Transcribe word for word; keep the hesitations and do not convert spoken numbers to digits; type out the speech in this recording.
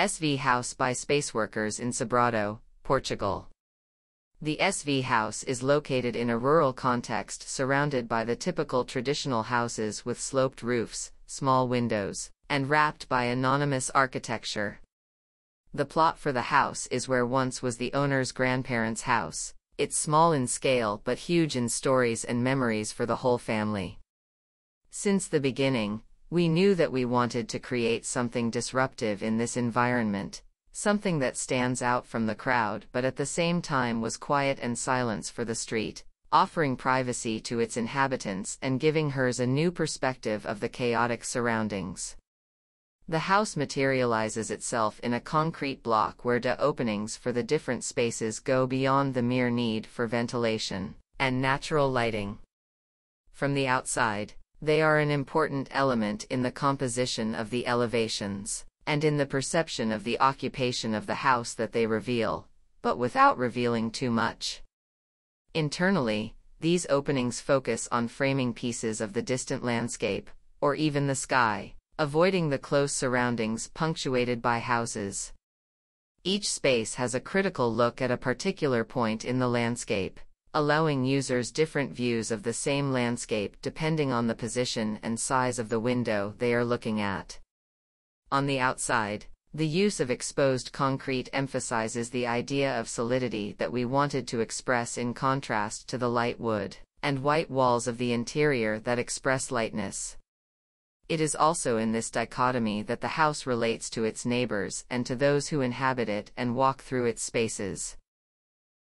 S V house by Spaceworkers in Sobrado, Portugal. The S V house is located in a rural context surrounded by the typical traditional houses with sloped roofs, small windows, and wrapped by anonymous architecture. The plot for the house is where once was the owner's grandparents' house. It's small in scale but huge in stories and memories for the whole family. Since the beginning, we knew that we wanted to create something disruptive in this environment, something that stands out from the crowd but at the same time was quiet and silence for the street, offering privacy to its inhabitants and giving hers a new perspective of the chaotic surroundings. The house materializes itself in a concrete block where the openings for the different spaces go beyond the mere need for ventilation and natural lighting. From the outside, they are an important element in the composition of the elevations, and in the perception of the occupation of the house that they reveal, but without revealing too much. Internally, these openings focus on framing pieces of the distant landscape, or even the sky, avoiding the close surroundings punctuated by houses. Each space has a critical look at a particular point in the landscape, allowing users different views of the same landscape depending on the position and size of the window they are looking at. On the outside, the use of exposed concrete emphasizes the idea of solidity that we wanted to express in contrast to the light wood and white walls of the interior that express lightness. It is also in this dichotomy that the house relates to its neighbors and to those who inhabit it and walk through its spaces.